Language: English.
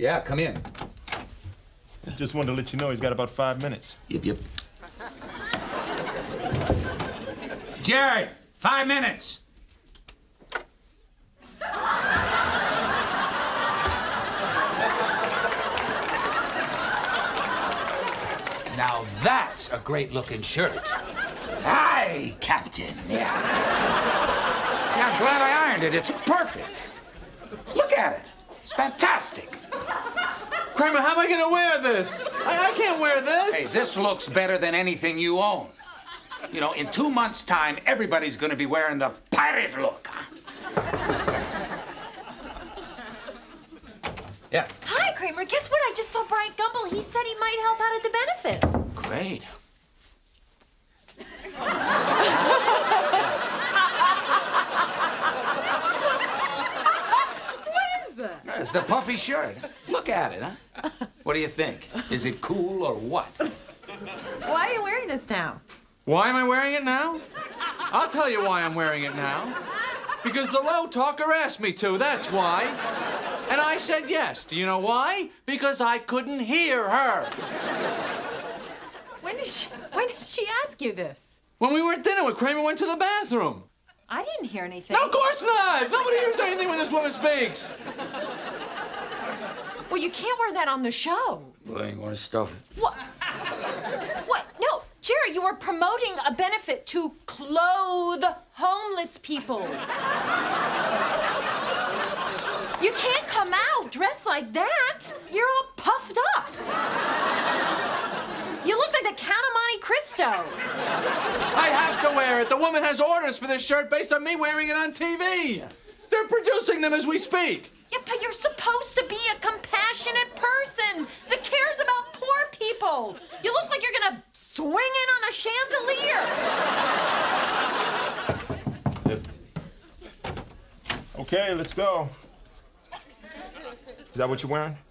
Yeah, come in. Just wanted to let you know he's got about 5 minutes. Yep, yep. Jerry, 5 minutes. Now that's a great-looking shirt. Aye, Captain. Yeah. See, I'm glad I ironed it. It's perfect. Look at it. It's fantastic. Kramer, how am I going to wear this? I can't wear this. Hey, this looks better than anything you own. You know, in 2 months' time, everybody's going to be wearing the pirate look. Yeah. Hi, Kramer. Guess what? I just saw Brian Gumbel. He said he might help out at the benefit. Great. What is that? It's the puffy shirt. Look at it, huh? What do you think? Is it cool or what? Why are you wearing this now? Why am I wearing it now? I'll tell you why I'm wearing it now. Because the low talker asked me to, that's why. And I said yes. Do you know why? Because I couldn't hear her. When did she ask you this? When we were at dinner, when Kramer went to the bathroom. I didn't hear anything. No, of course not! Nobody hears anything when this woman speaks. Well, you can't wear that on the show. Well, I ain't gonna stuff it. What? What? No, Jerry, you are promoting a benefit to clothe homeless people. You can't come out dressed like that. You're all puffed up. You look like the Count of Monte Cristo. I have to wear it. The woman has orders for this shirt based on me wearing it on TV. Yeah. They're producing them as we speak. Yeah, but you're supposed to be a compassionate person that cares about poor people. You look like you're gonna swing in on a chandelier. Okay, let's go. Is that what you're wearing?